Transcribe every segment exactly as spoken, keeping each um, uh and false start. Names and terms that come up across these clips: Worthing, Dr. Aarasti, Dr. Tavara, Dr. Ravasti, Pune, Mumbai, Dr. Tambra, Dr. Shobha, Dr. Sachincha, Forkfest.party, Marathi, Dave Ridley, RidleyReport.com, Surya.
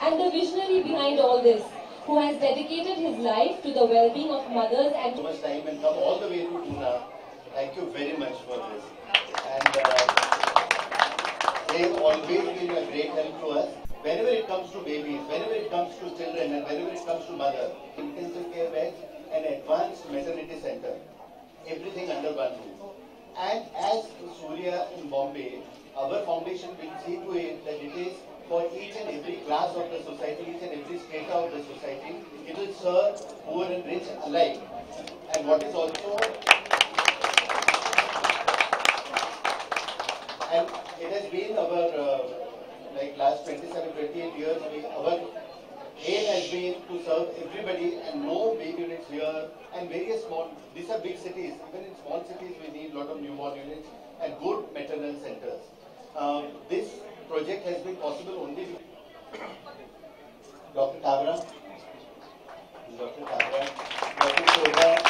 and the visionary behind all this, who has dedicated his life to the well-being of mothers and so much time and come all the way to Pune. Thank you very much for this. And uh, they have always been a great help to us. Whenever it comes to babies, whenever it comes to children, and whenever it comes to mother, intensive care beds and advanced maternity center, everything under one roof. And as Surya in Bombay, our foundation will see to it that it is for each and every class of the society, each and every strata of the society. It will serve poor and rich alike. And what is also, and it has been our, uh, like last twenty-seven, twenty-eight years, we, our aim has been to serve everybody and no big units here and various small, these are big cities, even in small cities we need a lot of newborn units and good maternal centers. Um, this project has been possible only with Doctor Tavara, Doctor Tavara, Doctor Shobha,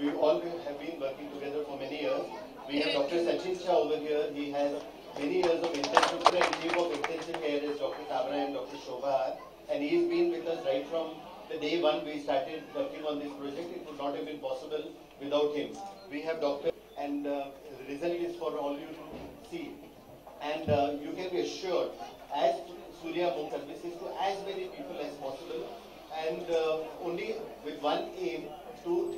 we all have been working together for many years. We have Doctor Sachincha over here, he has many years of intensive care and team of intensive care is Doctor Tambra and Doctor Shobha, and he has been with us right from the day one we started working on this project. It would not have been possible without him. We have Doctor and uh, the result is for all you to see. And uh, you can be assured as Surya moves services to as many people as possible and uh, only with one aim to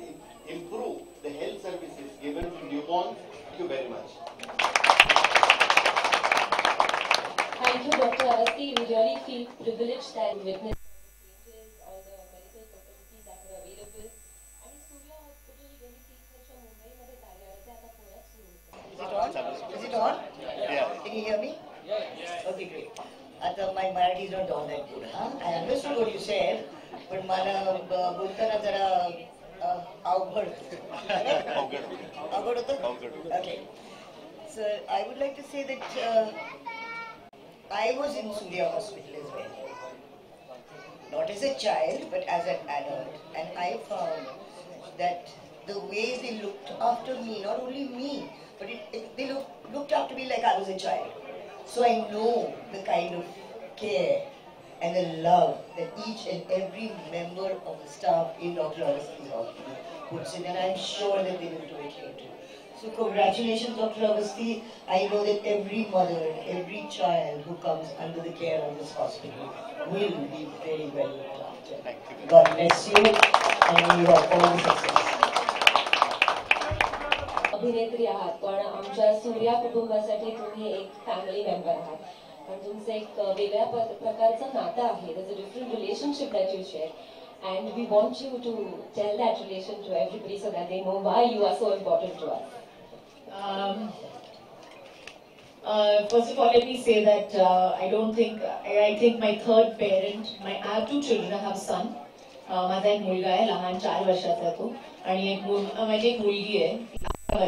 improve the health services given to newborns. Thank you very much. Thank you, Doctor Aarasti. We really feel privileged that we witness the changes or the medical facilities that are available. And Surya Hospital, when we see such a Mumbai mother diarrhea, that is it on? Is it on? Yeah. Can you hear me? Yeah. yeah. Okay, great. I thought my Marathi is not all that good, huh? I understood what you said, but mara bolta na zara avghad. Avghad hota? Okay. So I would like to say that. Uh, I was in Surya Hospital as well, not as a child but as an adult, and I found that the way they looked after me, not only me, but it, it, they look, looked after me like I was a child. So I know the kind of care and the love that each and every member of the staff in Doctor Aarasti's hospital puts in, and I'm sure that they will do it here too. So congratulations, Doctor Ravasti. I know that every mother and every child who comes under the care of this hospital will be very well looked after. Thank you. God bless you, and you are all success. अभिनेत्री आहात पण आमच्या सूर्या कुटुंबासाठी तुम्ही एक family member आहात पण तुमचं एक वेगळ्या प्रकारचं नातं आहे. There's a different relationship that you share. And we want you to tell that relation to everybody so that they know why you are so important to us. Um, uh, first of all, let me say that uh, I don't think, I, I think my third parent, my, I have two children, I have a son. My son is a child, he is four years old, and he is a girl, he is eight years old.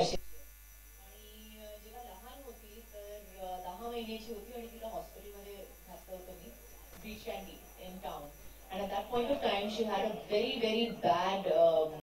And when she was little, she was in the hospital in Beach Candy in town. And at that point of time, she had a very, very bad... Uh,